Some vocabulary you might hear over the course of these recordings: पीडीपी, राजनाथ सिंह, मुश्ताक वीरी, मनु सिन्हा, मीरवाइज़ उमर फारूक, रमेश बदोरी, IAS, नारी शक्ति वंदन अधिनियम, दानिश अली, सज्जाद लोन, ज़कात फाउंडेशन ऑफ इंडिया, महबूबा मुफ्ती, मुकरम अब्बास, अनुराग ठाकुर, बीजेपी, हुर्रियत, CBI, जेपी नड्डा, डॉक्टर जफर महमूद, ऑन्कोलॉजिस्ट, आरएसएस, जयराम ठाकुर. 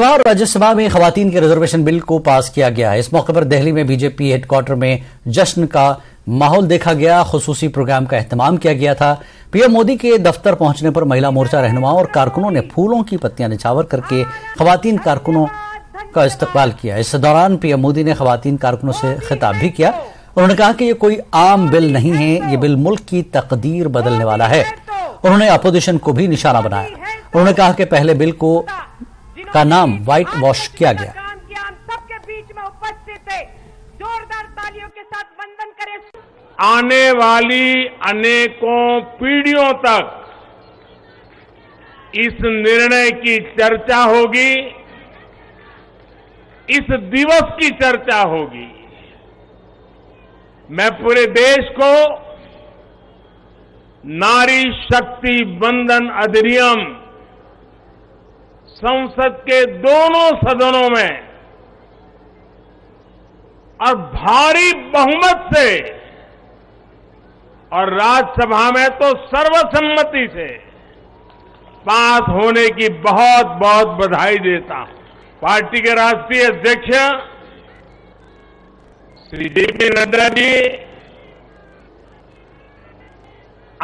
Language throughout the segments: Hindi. और राज्यसभा में खवातीन के रिजर्वेशन बिल को पास किया गया। इस मौके पर दिल्ली में बीजेपी हेडक्वार्टर में जश्न का माहौल देखा गया। खुसूसी प्रोग्राम का एहतमाम किया गया था। पीएम मोदी के दफ्तर पहुंचने पर महिला मोर्चा रहनुमाओं और कारकुनों ने फूलों की पत्तियां निछावर करके खवातीन कारकुनों का इस्तकबाल किया। इस दौरान पीएम मोदी ने खवातीन कारकुनों से खिताब भी किया। उन्होंने कहा कि ये कोई आम बिल नहीं है, ये बिल मुल्क की तकदीर बदलने वाला है। उन्होंने अपोजिशन को भी निशाना बनाया। उन्होंने कहा कि पहले बिल को का नाम व्हाइट वॉश किया गया। आने वाली अनेकों पीढ़ियों तक इस निर्णय की चर्चा होगी, इस दिवस की चर्चा होगी। मैं पूरे देश को नारी शक्ति वंदन अधिनियम संसद के दोनों सदनों में और भारी बहुमत से और राज्यसभा में तो सर्वसम्मति से पास होने की बहुत बहुत बधाई देता हूं। पार्टी के राष्ट्रीय अध्यक्ष श्री जेपी नड्डा जी,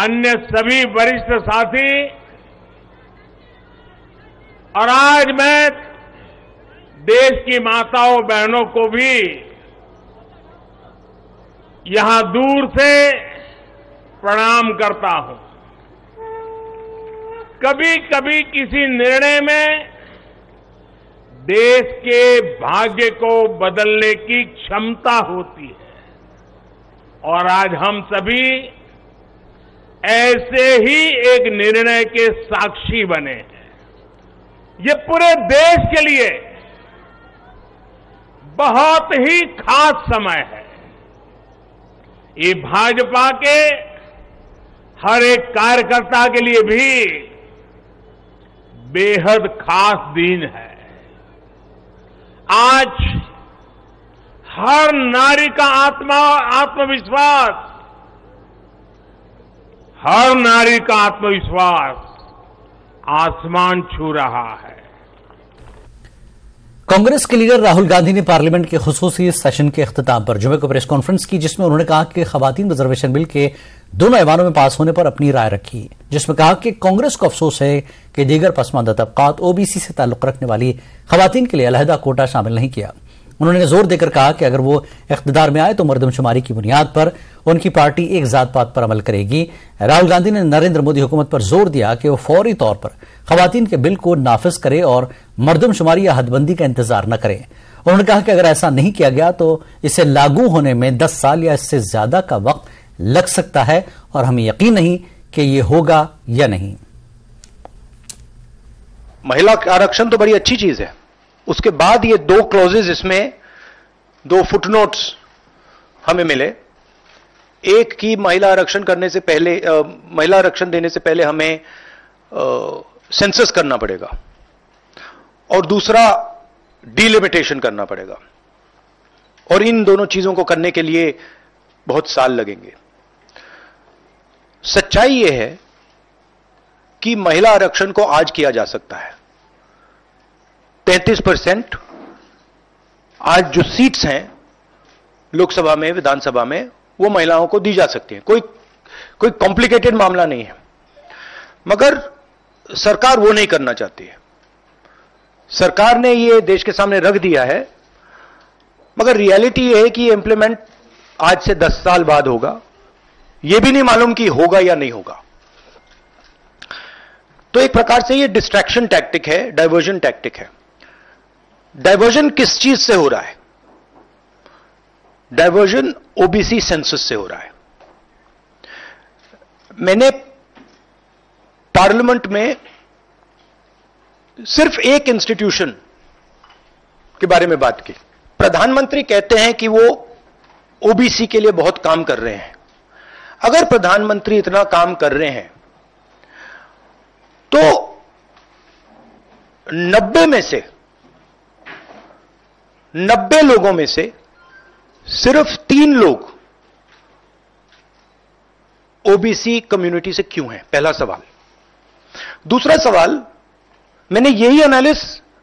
अन्य सभी वरिष्ठ साथी, और आज मैं देश की माताओं बहनों को भी यहां दूर से प्रणाम करता हूं। कभी कभी किसी निर्णय में देश के भाग्य को बदलने की क्षमता होती है और आज हम सभी ऐसे ही एक निर्णय के साक्षी बने हैं। ये पूरे देश के लिए बहुत ही खास समय है। ये भाजपा के हर एक कार्यकर्ता के लिए भी बेहद खास दिन है। आज हर नारी का आत्मविश्वास, हर नारी का आत्मविश्वास आसमान छू रहा है। कांग्रेस के लीडर राहुल गांधी ने पार्लियामेंट के खुसूसी सेशन के अख्तिताम पर जुमे को प्रेस कॉन्फ्रेंस की, जिसमें उन्होंने कहा कि खवातीन रिजर्वेशन बिल के दोनों ऐवानों में पास होने पर अपनी राय रखी, जिसमें कहा कि कांग्रेस को अफसोस है कि दीगर पसमानदा तबकात ओबीसी से ताल्लुक रखने वाली खवातीन के लिए अलहदा कोटा शामिल नहीं किया। उन्होंने जोर देकर कहा कि अगर वो इख्तिदार में आए तो मरदमशुमारी की बुनियाद पर उनकी पार्टी एक जात पात पर अमल करेगी। राहुल गांधी ने नरेंद्र मोदी हुकूमत पर जोर दिया कि वो फौरी तौर पर खवातीन के बिल को नाफिज करे और मरदमशुमारी या हदबंदी का इंतजार न करें। उन्होंने कहा कि अगर ऐसा नहीं किया गया तो इसे लागू होने में 10 साल या इससे ज्यादा का वक्त लग सकता है और हमें यकीन नहीं कि ये होगा या नहीं। महिला आरक्षण तो बड़ी अच्छी चीज है। उसके बाद ये 2 क्लॉजेज इसमें, 2 फुटनोट्स हमें मिले। एक की महिला आरक्षण करने से पहले, महिला आरक्षण देने से पहले हमें सेंसस करना पड़ेगा और दूसरा डिलिमिटेशन करना पड़ेगा, और इन दोनों चीजों को करने के लिए बहुत साल लगेंगे। सच्चाई यह है कि महिला आरक्षण को आज किया जा सकता है। 33% आज जो सीट्स हैं लोकसभा में, विधानसभा में, वो महिलाओं को दी जा सकती हैं। कोई कॉम्प्लिकेटेड मामला नहीं है, मगर सरकार वो नहीं करना चाहती है। सरकार ने ये देश के सामने रख दिया है, मगर रियलिटी ये है कि इंप्लीमेंट आज से 10 साल बाद होगा। ये भी नहीं मालूम कि होगा या नहीं होगा। तो एक प्रकार से ये डिस्ट्रैक्शन टैक्टिक है, डाइवर्जन टैक्टिक है। डाइवर्जन किस चीज से हो रहा है? डाइवर्जन ओबीसी सेंसस से हो रहा है। मैंने पार्लियामेंट में सिर्फ एक इंस्टीट्यूशन के बारे में बात की। प्रधानमंत्री कहते हैं कि वो ओबीसी के लिए बहुत काम कर रहे हैं। अगर प्रधानमंत्री इतना काम कर रहे हैं तो 90 लोगों में से सिर्फ 3 लोग ओबीसी कम्युनिटी से क्यों हैं? पहला सवाल। दूसरा सवाल, मैंने यही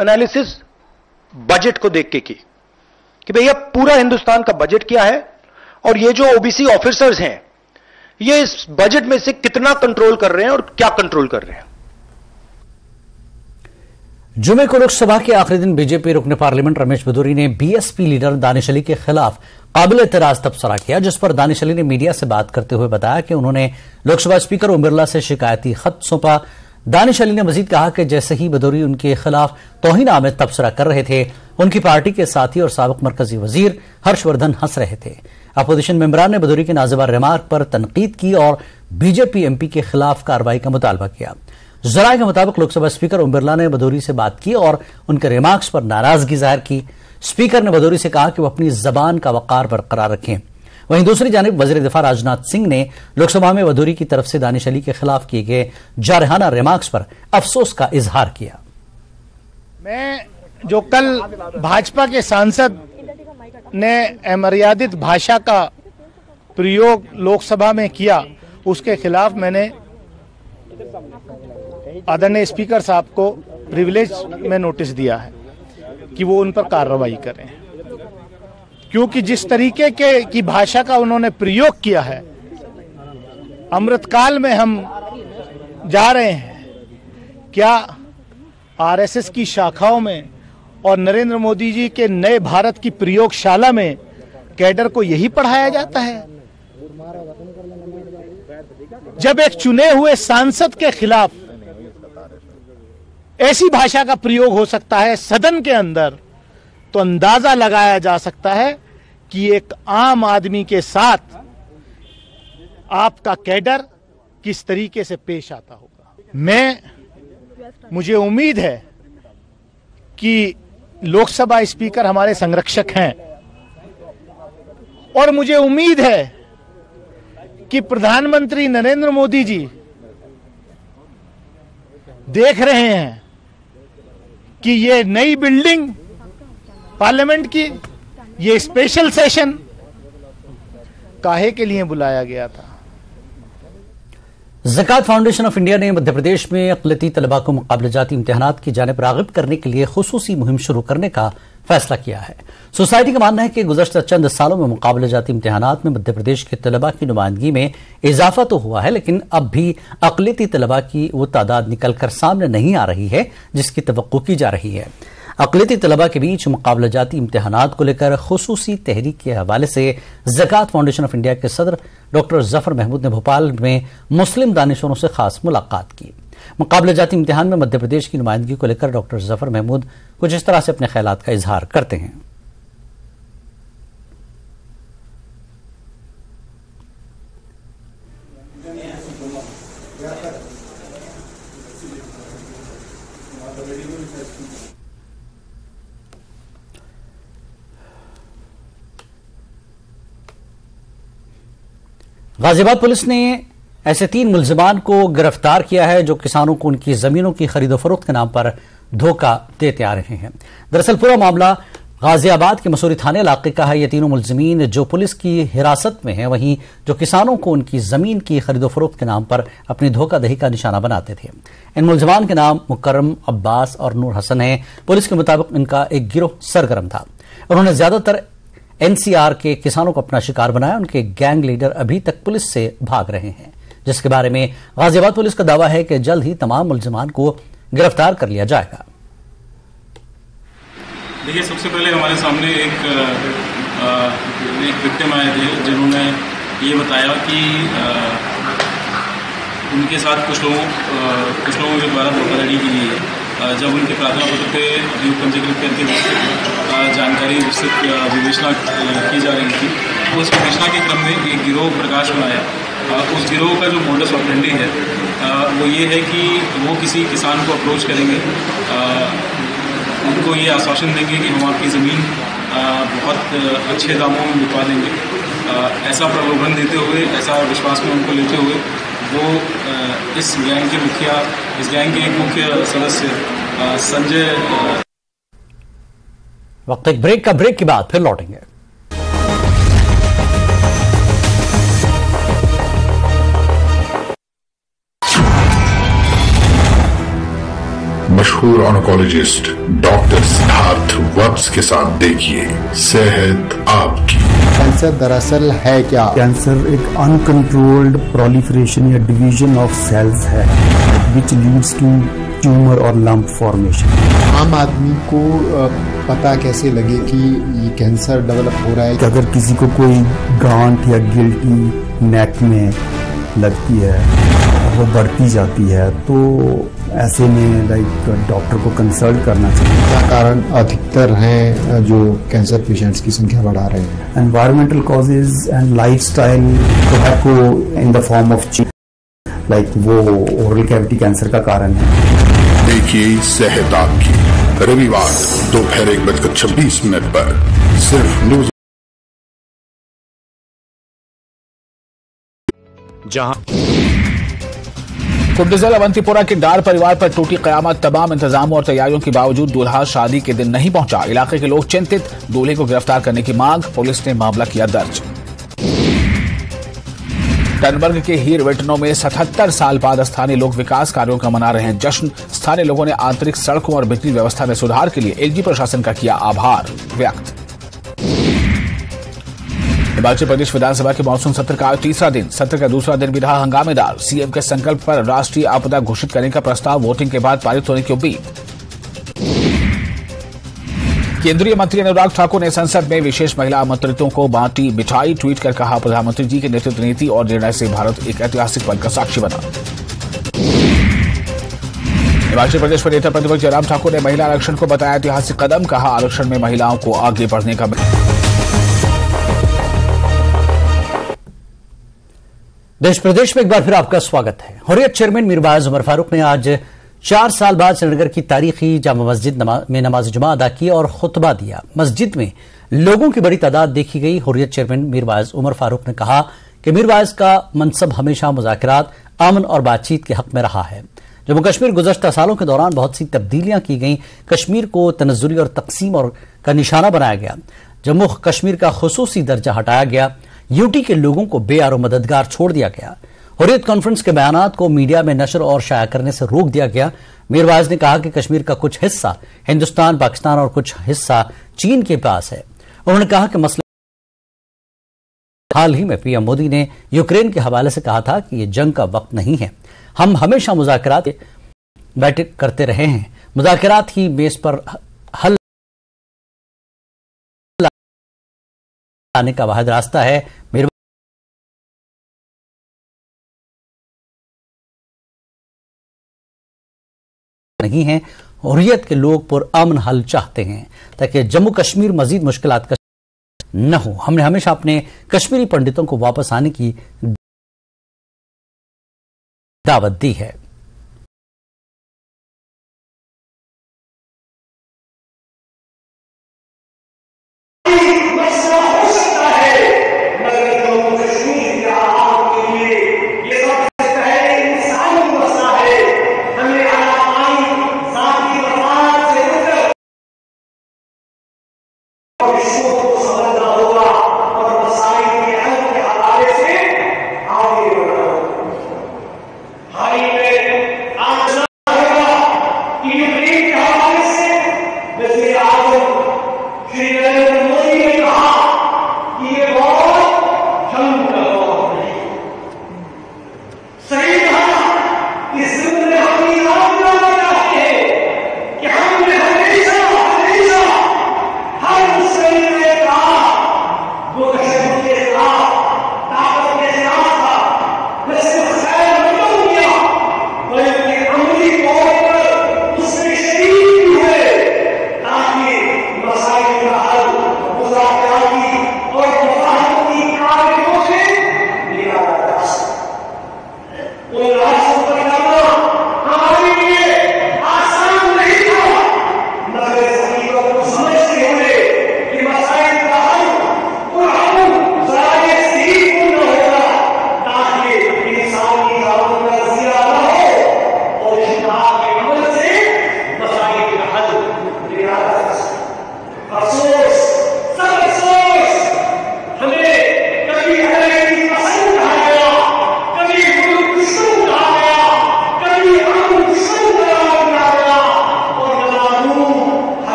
एनालिसिस बजट को देख के की कि भैया पूरा हिंदुस्तान का बजट क्या है और ये जो ओबीसी ऑफिसर्स हैं ये इस बजट में से कितना कंट्रोल कर रहे हैं और क्या कंट्रोल कर रहे हैं। जुमे को लोकसभा के आखिरी दिन बीजेपी रुकने पार्लियामेंट रमेश बदोरी ने बीएसपी लीडर दानिश अली के खिलाफ काबिल एतराज तबसरा किया, जिस पर दानिश अली ने मीडिया से बात करते हुए बताया कि उन्होंने लोकसभा स्पीकर ओम बिरला से शिकायती खत सौंपा। दानिश अली ने मजीद कहा कि जैसे ही बदोरी उनके खिलाफ तौहीन-आमेज तबसरा कर रहे थे, उनकी पार्टी के साथी और साबिक मरकजी वजीर हर्षवर्धन हंस रहे थे। अपोजिशन मेंबरान ने बदोरी के नाज़िबा रिमार्क पर तनकीद की और बीजेपी एमपी के खिलाफ कार्रवाई का मुतालबा किया। जराए के मुताबिक लोकसभा स्पीकर ओम बिरला ने बदोरी से बात की और उनके रिमार्क्स पर नाराजगी जाहिर की। स्पीकर ने बदोरी से कहा कि वह अपनी जबान का वकार बरकरार रखें। वहीं दूसरी जानिब वजीर दिफा राजनाथ सिंह ने लोकसभा में बदोरी की तरफ से दानिश अली के खिलाफ किए गए जारहाना रिमार्क्स पर अफसोस का इजहार किया। मैं जो कल भाजपा के सांसद ने अमर्यादित भाषा का प्रयोग लोकसभा में किया, उसके खिलाफ मैंने आदरणीय स्पीकर साहब को प्रिविलेज में नोटिस दिया है कि वो उन पर कार्रवाई करें, क्योंकि जिस तरीके की भाषा का उन्होंने प्रयोग किया है, अमृतकाल में हम जा रहे हैं। क्या आरएसएस की शाखाओं में और नरेंद्र मोदी जी के नए भारत की प्रयोगशाला में कैडर को यही पढ़ाया जाता है? जब एक चुने हुए सांसद के खिलाफ ऐसी भाषा का प्रयोग हो सकता है सदन के अंदर, तो अंदाजा लगाया जा सकता है कि एक आम आदमी के साथ आपका कैडर किस तरीके से पेश आता होगा। मुझे उम्मीद है कि लोकसभा स्पीकर हमारे संरक्षक हैं और मुझे उम्मीद है कि प्रधानमंत्री नरेंद्र मोदी जी देख रहे हैं कि ये नई बिल्डिंग पार्लियामेंट की, ये स्पेशल सेशन काहे के लिए बुलाया गया था। ज़कात फाउंडेशन ऑफ इंडिया ने मध्य प्रदेश में अक़लियती तलबा को मुकाबले जाती इम्तिहानात की जानिब राग़िब करने के लिए खुसूसी मुहिम शुरू करने का फैसला किया है। सोसाइटी का मानना है कि गुज़श्ता चंद सालों में मुकाबले जाती इम्तिहानात में मध्य प्रदेश के तलबा की नुमाइंदगी में इजाफा तो हुआ है, लेकिन अब भी अक़लियती तलबा की वो तादाद निकल कर सामने नहीं आ रही है जिसकी तवक्को की जा रही है। अक़लियती तलबा के बीच मुकाबले जाती इम्तिहानात को लेकर खुसूसी तहरीक के हवाले से ज़कात फाउंडेशन ऑफ इंडिया के सदर डॉक्टर जफर महमूद ने भोपाल में मुस्लिम दानिश्वरों से खास मुलाकात की। मुकाबले जाती इम्तिहान में मध्य प्रदेश की नुमाइंदगी को लेकर डॉक्टर जफर महमूद कुछ इस तरह से अपने ख्यालात का इजहार करते हैं। गाजियाबाद पुलिस ने ऐसे 3 मुल्जिमान को गिरफ्तार किया है जो किसानों को उनकी जमीनों की खरीदो फरोख्त के नाम पर धोखा देते आ रहे हैं। दरअसल पूरा मामला गाजियाबाद के मसूरी थाने इलाके का है। ये तीनों मुल्जिमीन जो पुलिस की हिरासत में हैं, वहीं जो किसानों को उनकी जमीन की खरीदो फरोख्त के नाम पर अपनी धोखाधड़ी का निशाना बनाते थे। इन मुल्जिमान के नाम मुकरम, अब्बास और नूर हसन हैं। पुलिस के मुताबिक इनका एक गिरोह सरगर्म था। उन्होंने ज्यादातर एनसीआर के किसानों को अपना शिकार बनाया। उनके गैंग लीडर अभी तक पुलिस से भाग रहे हैं, जिसके बारे में गाजियाबाद पुलिस का दावा है कि जल्द ही तमाम मुलजिमान को गिरफ्तार कर लिया जाएगा। देखिए, सबसे पहले हमारे सामने एक विक्टिम आए थे जिन्होंने ये बताया कि उनके साथ कुछ लोगों के द्वारा धोखाधड़ी की गई है। जब उनके प्रार्थना पत्र पे अभियोग पंजीकृत करके जानकारी विस्तृत विवेचना की जा रही थी, उस विवेचना के क्रम में एक गिरोह प्रकाश में आया। उस गिरोह का जो मोडस ऑपरेंडी है वो ये है कि वो किसी किसान को अप्रोच करेंगे, उनको ये आश्वासन देंगे कि हम आपकी ज़मीन बहुत अच्छे दामों में बिकवा देंगे। ऐसा प्रलोभन देते हुए, ऐसा विश्वास में उनको लेते हुए वो इस गैंग के मुख्य सदस्य संजय। वक्त एक ब्रेक के बाद फिर लौटेंगे। मशहूर ऑन्कोलॉजिस्ट डॉक्टर सिद्धार्थ वब्स के साथ देखिए सेहत आपकी। कैंसर दरअसल है क्या? कैंसर एक अनकंट्रोल्ड प्रोलिफरेशन या डिवीजन ऑफ सेल्स है विच लीड्स टू ट्यूमर और लंप फॉर्मेशन। आम आदमी को पता कैसे लगे कि ये कैंसर डेवलप हो रहा है? कि अगर किसी को कोई गांठ या गिल्टी नेक में लगती है वो बढ़ती जाती है तो ऐसे में लाइक डॉक्टर को कंसल्ट करना चाहिए। क्या कारण अधिकतर हैं जो कैंसर पेशेंट्स की संख्या बढ़ा रहे हैं? एनवायरमेंटल कॉजेज एंड लाइफस्टाइल को इन द फॉर्म ऑफ चीज लाइक वो ओरल कैविटी कैंसर का कारण है। देखिए सेहत आपकी रविवार दोपहर 1:26 पर सिर्फ न्यूज। जहां कुंभ जिला अवंतीपुरा के डार परिवार पर टूटी कयामत। तमाम इंतजामों और तैयारियों के बावजूद दूल्हा शादी के दिन नहीं पहुंचा। इलाके के लोग चिंतित, दूल्हे को गिरफ्तार करने की मांग। पुलिस ने मामला किया दर्ज। टनबर्ग के हीर वेटनों में 77 साल बाद स्थानीय लोग विकास कार्यों का मना रहे हैं जश्न। स्थानीय लोगों ने आंतरिक सड़कों और बिजली व्यवस्था में सुधार के लिए एलजी प्रशासन का किया आभार व्यक्त। हिमाचल प्रदेश विधानसभा के मानसून सत्र का आज तीसरा दिन। सत्र का दूसरा दिन भी रहा हंगामेदार। सीएम के संकल्प पर राष्ट्रीय आपदा घोषित करने का प्रस्ताव वोटिंग के बाद पारित होने की उम्मीद। केंद्रीय मंत्री अनुराग ठाकुर ने संसद में विशेष महिला आमंत्रितों को बांटी मिठाई। ट्वीट कर कहा, प्रधानमंत्री जी की नेतृत्व नीति और निर्णय से भारत एक ऐतिहासिक पल का साक्षी बना। हिमाचल प्रदेश में नेता प्रतिपक्ष जयराम ठाकुर ने महिला आरक्षण को बताया ऐतिहासिक कदम। कहा, आरक्षण में महिलाओं को आगे बढ़ने का। देश प्रदेश में एक बार फिर आपका स्वागत है। हुर्रियत चेयरमैन मीरवाइज़ उमर फारूक ने आज 4 साल बाद श्रीनगर की तारीखी जामा मस्जिद में नमाज जुमा अदा की और खुतबा दिया। मस्जिद में लोगों की बड़ी तादाद देखी गई। हुर्रियत चेयरमैन मीरवाइज़ उमर फारूक ने कहा कि मीरवाइज़ का मनसब हमेशा मुज़ाकरात, अमन और बातचीत के हक में रहा है। जम्मू कश्मीर गुज़श्ता सालों के दौरान बहुत सी तब्दीलियां की गई। कश्मीर को तनज़्ज़ुरी और तकसीम और का निशाना बनाया गया। जम्मू कश्मीर का खुसूसी दर्जा हटाया गया। यूटी के लोगों को बेआरो मददगार छोड़ दिया गया। हुर्रियत कॉन्फ्रेंस के बयानात को मीडिया में नशर और शाया करने से रोक दिया गया। मीरवाइज़ ने कहा कि कश्मीर का कुछ हिस्सा हिंदुस्तान, पाकिस्तान और कुछ हिस्सा चीन के पास है। उन्होंने कहा कि मसला हाल ही में पीएम मोदी ने यूक्रेन के हवाले से कहा था कि ये जंग का वक्त नहीं है। हम हमेशा मुज़ाकरात बैठक करते रहे हैं। मुज़ाकरात ही बेस पर हल लाने का वाहिद रास्ता है। नहीं है। हुर्रियत के लोग पुरअमन हल चाहते हैं ताकि जम्मू कश्मीर मजीद मुश्किलात का न हो। हमने हमेशा अपने कश्मीरी पंडितों को वापस आने की दावत दी है।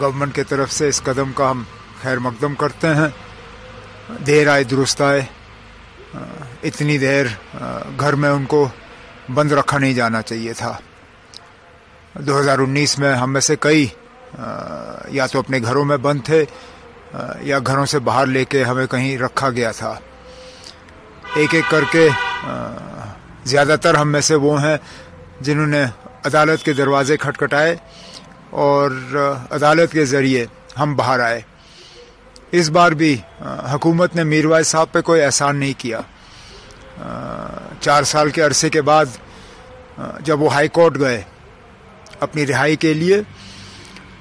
गवर्नमेंट की तरफ से इस कदम का हम खैर मकदम करते हैं। देर आए दुरुस्त आए, इतनी देर घर में उनको बंद रखा नहीं जाना चाहिए था। 2019 में हम में से कई या तो अपने घरों में बंद थे या घरों से बाहर लेके हमें कहीं रखा गया था। एक एक करके ज़्यादातर हम में से वो हैं जिन्होंने अदालत के दरवाजे खटखटाए और अदालत के ज़रिए हम बाहर आए। इस बार भी हुकूमत ने मीरवाइज़ साहब पे कोई एहसान नहीं किया। 4 साल के अरसे के बाद जब वो हाई कोर्ट गए अपनी रिहाई के लिए,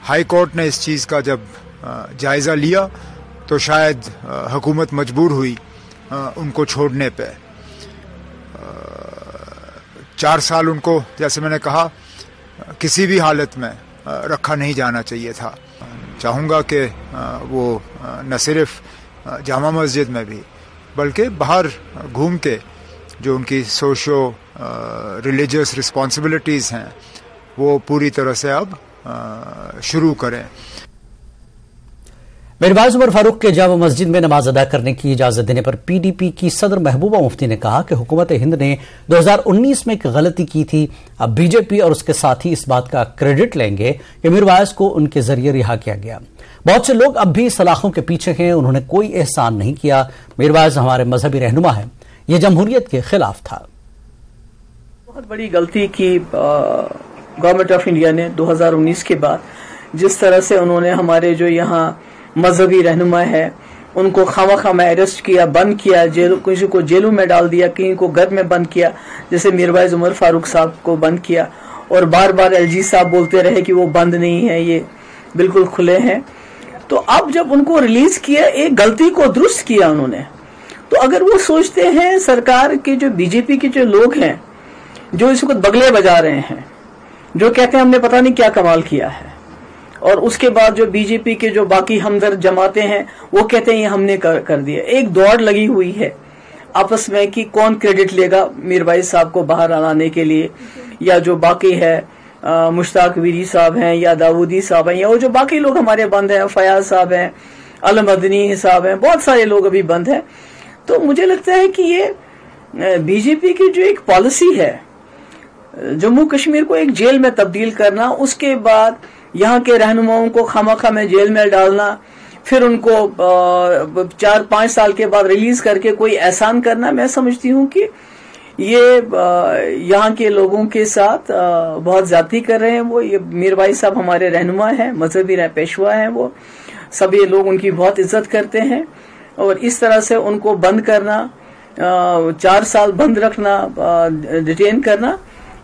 हाई कोर्ट ने इस चीज़ का जब जायज़ा लिया तो शायद हुकूमत मजबूर हुई उनको छोड़ने पे। 4 साल उनको, जैसे मैंने कहा, किसी भी हालत में रखा नहीं जाना चाहिए था। चाहूँगा कि वो न सिर्फ जामा मस्जिद में भी बल्कि बाहर घूम के जो उनकी सोशो रिलीजियस रिस्पॉन्सिबिलिटीज़ हैं वो पूरी तरह से अब शुरू करें। मीरवाइज़ उमर फारूक के जामा मस्जिद में नमाज अदा करने की इजाजत देने पर पीडीपी की सदर महबूबा मुफ्ती ने कहा कि हुकूमत हिंद ने 2019 में एक गलती की थी। अब बीजेपी और उसके साथी इस बात का क्रेडिट लेंगे कि मीरवाइज़ को उनके जरिए रिहा किया गया। बहुत से लोग अब भी सलाखों के पीछे हैं, उन्होंने कोई एहसान नहीं किया। मीरवाइज़ हमारे मजहबी रहनुमा है, यह जमहूरियत के खिलाफ था। बहुत बड़ी गलती की गवर्नमेंट ऑफ इंडिया ने 2019 के बाद। जिस तरह से उन्होंने हमारे जो यहाँ मजहबी रहनुमा है उनको खामा अरेस्ट किया, बंद किया, किसी को जेलों में डाल दिया, किसी को घर में बंद किया, जैसे मीरवाइज़ उमर फारूक साहब को बंद किया। और बार बार एलजी साहब बोलते रहे कि वो बंद नहीं है, ये बिल्कुल खुले हैं। तो अब जब उनको रिलीज किया, एक गलती को दुरुस्त किया उन्होंने। तो अगर वो सोचते हैं, सरकार के जो बीजेपी के जो लोग हैं जो इस वक्त बगले बजा रहे हैं, जो कहते हैं हमने पता नहीं क्या कमाल किया है, और उसके बाद जो बीजेपी के जो बाकी हमदर्द जमाते हैं वो कहते हैं ये हमने कर दिया। एक दौड़ लगी हुई है आपस में कि कौन क्रेडिट लेगा मीरवाइज़ साहब को बाहर लाने के लिए, या जो बाकी है मुश्ताक वीरी साहब हैं, या दाऊदी साहब हैं, या वो जो बाकी लोग हमारे बंद हैं, फयाज साहब हैं, अलमदनी साहब हैं, बहुत सारे लोग अभी बंद हैं। तो मुझे लगता है कि ये बीजेपी की जो एक पॉलिसी है जम्मू कश्मीर को एक जेल में तब्दील करना, उसके बाद यहाँ के रहनुमाओं को खामखा में जेल में डालना, फिर उनको 4-5 साल के बाद रिलीज करके कोई एहसान करना, मैं समझती हूँ कि ये यहाँ के लोगों के साथ बहुत ज्यादती कर रहे हैं। वो ये मीरवाइज़ साहब हमारे रहनुमा हैं, मजहबी पेशवा हैं, वो सब ये लोग उनकी बहुत इज्जत करते हैं। और इस तरह से उनको बंद करना, 4 साल बंद रखना, डिटेन करना,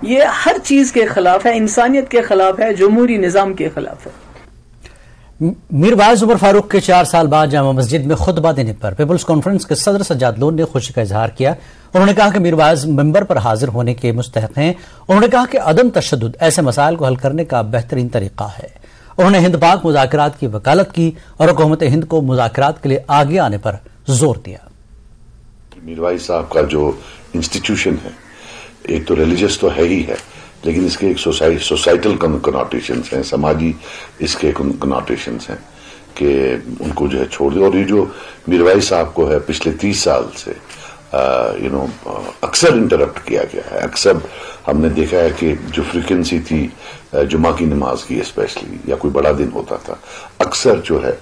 ये हर चीज के खिलाफ है, इंसानियत के खिलाफ है, जमहूरी निजाम के खिलाफ है। मीरवाइज़ उमर फारूक के 4 साल बाद जामा मस्जिद में खुतबा देने पर पीपल्स कॉन्फ्रेंस के सदर सज्जाद लोन ने खुशी का इजहार किया। उन्होंने कहा कि मीरवाइज़ मेंबर पर हाजिर होने के मुस्तहक हैं। उन्होंने कहा कि अदम तशद्दुद ऐसे मसाइल को हल करने का बेहतरीन तरीका है। उन्होंने हिंद पाक मुज़ाकरात की वकालत की और हुकूमत हिंद को मुज़ाकरात के लिए आगे आने पर जोर दिया। मीरवाइज़ साहब का जो इंस्टीट्यूशन है, एक तो रिलीजियस तो है ही है, लेकिन इसके एक सोसाइटल कनोटेशंस हैं, समाजी इसके कनोटेशंस हैं कि उनको जो है छोड़ दे। और ये जो मीरवाइज़ साहब को है पिछले 30 साल से अक्सर इंटरप्ट किया गया है, अक्सर हमने देखा है कि जो फ्रीक्वेंसी थी जुमा की नमाज की स्पेशली, या कोई बड़ा दिन होता था, अक्सर जो है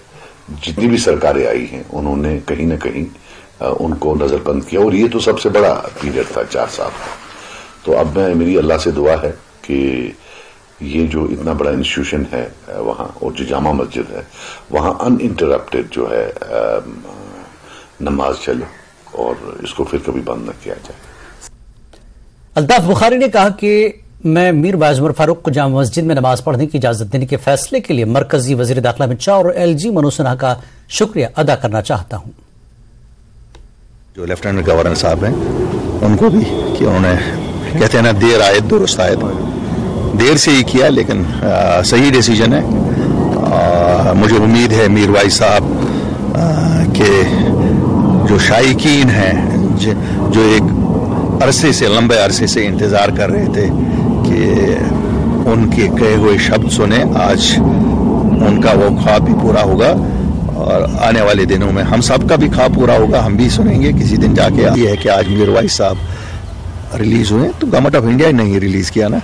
जितनी भी सरकारें आई हैं उन्होंने कहीं ना कहीं उनको नजरबंद किया, और ये तो सबसे बड़ा पीरियड था 4 साल का। तो अब मेरी अल्लाह से दुआ है कि ये जो इतना बड़ा इंस्टीट्यूशन है वहाँ, और जो जामा मस्जिद है वहाँ अनइंटरप्टेड जो है नमाज चले और इसको फिर कभी बंद न किया जाए। अल्ताफ बुखारी ने कहा कि मैं मीरवाइज़ उमर फारूक को जामा मस्जिद में नमाज पढ़ने की इजाजत देने के फैसले के लिए मरकजी वजीर दाखिला मिश्रा और LG मनु सिन्हा का शुक्रिया अदा करना चाहता हूँ। जो लेफ्टिनेंट गवर्नर साहब हैं उनको भी कि उन्होंने, कहते हैं ना, देर आयत दुरुस्त आयत, देर से ही किया लेकिन सही डिसीजन है। मुझे उम्मीद है मीरवाइज साहब के जो शायकीन हैं, जो एक अरसे से, लंबे अरसे से इंतज़ार कर रहे थे कि उनके कहे हुए शब्द सुने, आज उनका वो ख्वाब भी पूरा होगा और आने वाले दिनों में हम सब का भी ख्वाब पूरा होगा, हम भी सुनेंगे किसी दिन जाके। ये है कि आज मीरवाइज साहब रिलीज़ हुए तो गवर्नमेंट ऑफ इंडिया नहीं रिलीज़ किया ना,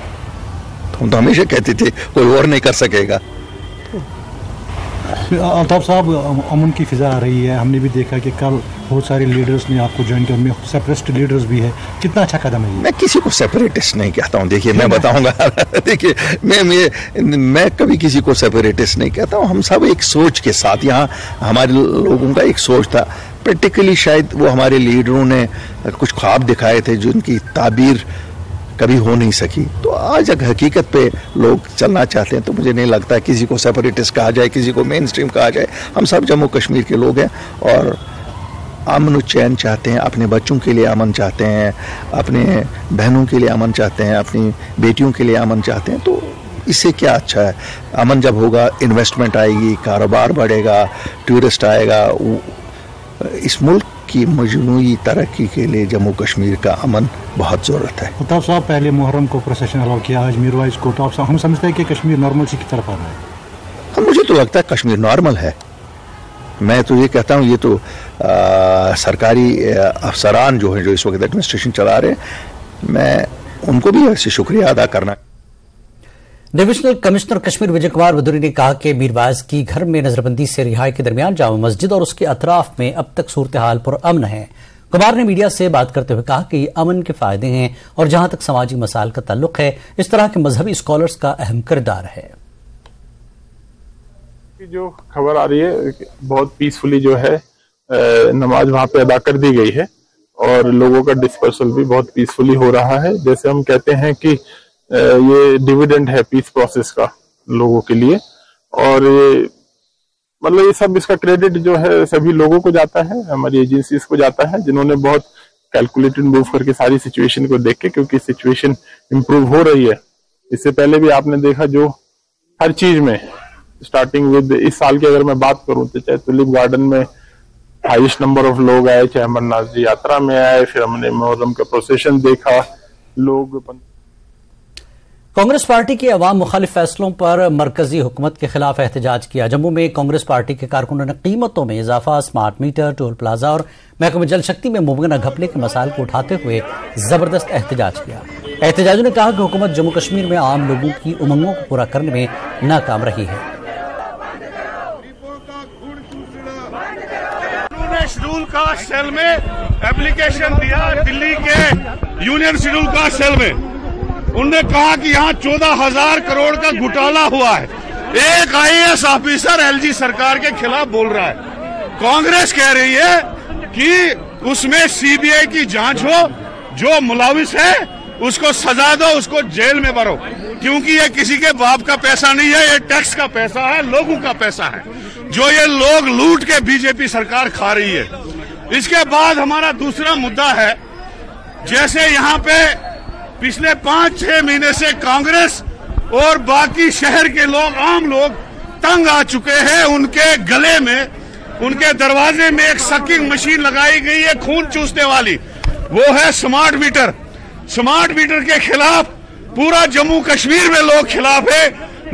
हम तो हमेशा कहते थे कोई और नहीं कर सकेगा। अल्ताफ साहब, अमन की फिजा आ रही है, हमने भी देखा कि कल बहुत सारे लीडर्स ने आपको ज्वाइन किया, में सेपरेटिस्ट लीडर्स भी है, कितना अच्छा कदम है। मैं किसी को सेपरेटिस्ट नहीं कहता हूँ, देखिए मैं बताऊंगा देखिए मैं कभी किसी को सेपरेटिस्ट नहीं कहता हूँ, हम सब एक सोच के साथ, यहाँ हमारे लोगों का एक सोच था, पर्टिकुलरली शायद वो हमारे लीडरों ने कुछ ख्वाब दिखाए थे जिनकी ताबीर कभी हो नहीं सकी, तो आज अगर हकीकत पे लोग चलना चाहते हैं तो मुझे नहीं लगता किसी को सेपरेटिस्ट कहा जाए, किसी को मेन स्ट्रीम कहा जाए। हम सब जम्मू कश्मीर के लोग हैं और अमन चैन चाहते हैं, अपने बच्चों के लिए अमन चाहते हैं, अपने बहनों के लिए अमन चाहते हैं, अपनी बेटियों के लिए अमन चाहते हैं, तो इससे क्या अच्छा है। अमन जब होगा, इन्वेस्टमेंट आएगी, कारोबार बढ़ेगा, टूरिस्ट आएगा, इस मुल्क की मजनूई तरक्की के लिए जम्मू कश्मीर का अमन बहुत ज़रूरत है। अल्ताफ साहब, पहले मुहर्रम को प्रोसेशन अलाउ किया, आज मीरवाइज को, तो आप हम समझते हैं कि कश्मीर नॉर्मल सी की तरफ आ रहा है। हम, मुझे तो लगता है कश्मीर नॉर्मल है, मैं तो ये कहता हूँ। ये तो सरकारी अफसरान जो हैं, जो इस वक्त एडमिनिस्ट्रेशन चला रहे हैं, मैं उनको भी ऐसे शुक्रिया अदा करना। डिविजनल कमिश्नर कश्मीर विजय कुमार बदूरी ने कहा कि मीरवाइज की घर में नजरबंदी से रिहाई के दरमियान जामा मस्जिद और उसके अतराफ में अब तक सूरत हाल पुरअमन है। कुमार ने मीडिया से बात करते हुए कहा कि ये अमन के फायदे हैं और जहां तक सामाजिक मसाइल का ताल्लुक है, इस तरह के मजहबी स्कॉलर्स का अहम किरदार है। जो खबर आ रही है, बहुत पीसफुली जो है नमाज वहाँ पे अदा कर दी गई है और लोगों का डिस्पर्सल भी बहुत पीसफुली हो रहा है। जैसे हम कहते हैं कि ये डिविडेंड है पीस प्रोसेस का लोगों के लिए, और ये मतलब ये सब, इसका क्रेडिट जो है सभी लोगों को जाता है, हमारी एजेंसीज को जाता है, जिन्होंने बहुत कैलकुलेटेड मूव करके सारी सिचुएशन को देख के, क्योंकि सिचुएशन इम्प्रूव हो रही है। इससे पहले भी आपने देखा, जो हर चीज में स्टार्टिंग विद इस साल की अगर मैं बात करूं तो चाहे तुलिप गार्डन में हाईएस्ट नंबर ऑफ लोग आए, चाहे अमरनाथ जी यात्रा में आए, फिर हमने मोहर्रम का प्रोसेशन देखा, लोग। कांग्रेस पार्टी के अवाम मुखालिफ फैसलों पर मरकजी हुकूमत के खिलाफ एहतजाज किया। जम्मू में कांग्रेस पार्टी के कारकुनों ने कीमतों में इजाफा, स्मार्ट मीटर, टोल प्लाजा और महकमे जल शक्ति में मुमकिन घपले के मसाइल को उठाते हुए जबरदस्त एहतजाज किया। एहतजाजों ने कहा कि हुकूमत जम्मू कश्मीर में आम लोगों की उमंगों को पूरा करने में नाकाम रही है। शेड्यूल कास्ट सेल में एप्लीकेशन दिया, दिल्ली के यूनियन शेड्यूल कास्ट सेल में उन्होंने कहा कि यहाँ 14,000 करोड़ का घोटाला हुआ है। एक IAS ऑफिसर LG सरकार के खिलाफ बोल रहा है। कांग्रेस कह रही है कि उसमें CBI की जांच हो, जो मुलविस है उसको सजा दो, उसको जेल में भरो, क्योंकि ये किसी के बाप का पैसा नहीं है, ये टैक्स का पैसा है, लोगों का पैसा है, जो ये लोग लूट के बीजेपी सरकार खा रही है। इसके बाद हमारा दूसरा मुद्दा है, जैसे यहाँ पे पिछले 5-6 महीने से कांग्रेस और बाकी शहर के लोग, आम लोग तंग आ चुके हैं। उनके गले में, उनके दरवाजे में एक सकिंग मशीन लगाई गई है, खून चूसने वाली, वो है स्मार्ट मीटर। स्मार्ट मीटर के खिलाफ पूरा जम्मू कश्मीर में लोग खिलाफ है।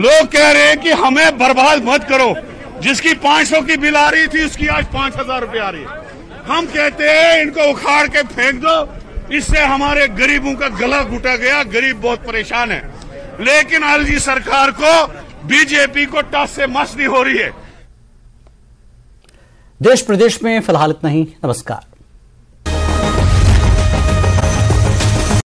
लोग कह रहे हैं कि हमें बर्बाद मत करो, जिसकी 500 की बिल आ रही थी उसकी आज 5,000 रुपये आ रही है। हम कहते हैं इनको उखाड़ के फेंक दो, इससे हमारे गरीबों का गला घुटा गया, गरीब बहुत परेशान है। लेकिन आरजी सरकार को, बीजेपी को टस से मस नहीं हो रही है। देश प्रदेश में फिलहाल इतना ही। नमस्कार।